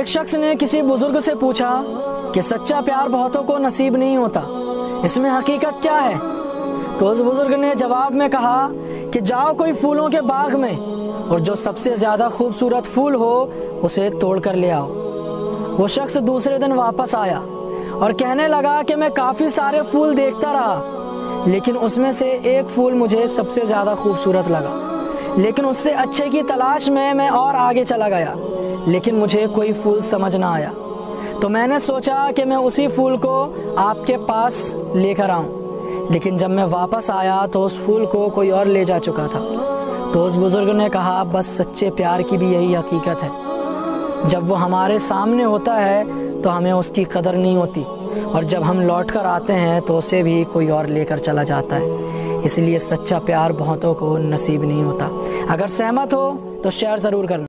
एक शख्स ने किसी बुजुर्ग से पूछा कि सच्चा प्यार बहुतों को नसीब नहीं होता, इसमें हकीकत क्या है? तो उस बुजुर्ग ने जवाब में कहा कि जाओ कोई फूलों के बाग में और जो सबसे ज्यादा खूबसूरत फूल हो उसे तोड़ कर ले आओ। वो शख्स दूसरे दिन वापस आया और कहने लगा कि मैं काफी सारे फूल देखता रहा, लेकिन उसमें से एक फूल मुझे सबसे ज्यादा खूबसूरत लगा, लेकिन उससे अच्छे की तलाश में मैं और आगे चला गया, लेकिन मुझे कोई फूल समझ ना आया। तो मैंने सोचा कि मैं उसी फूल को आपके पास लेकर आऊं, लेकिन जब मैं वापस आया तो उस फूल को कोई और ले जा चुका था। तो उस बुजुर्ग ने कहा, बस सच्चे प्यार की भी यही हकीकत है, जब वो हमारे सामने होता है तो हमें उसकी कदर नहीं होती, और जब हम लौट कर आते हैं तो उसे भी कोई और लेकर चला जाता है। इसलिए सच्चा प्यार बहुतों को नसीब नहीं होता। अगर सहमत हो तो शेयर जरूर करना।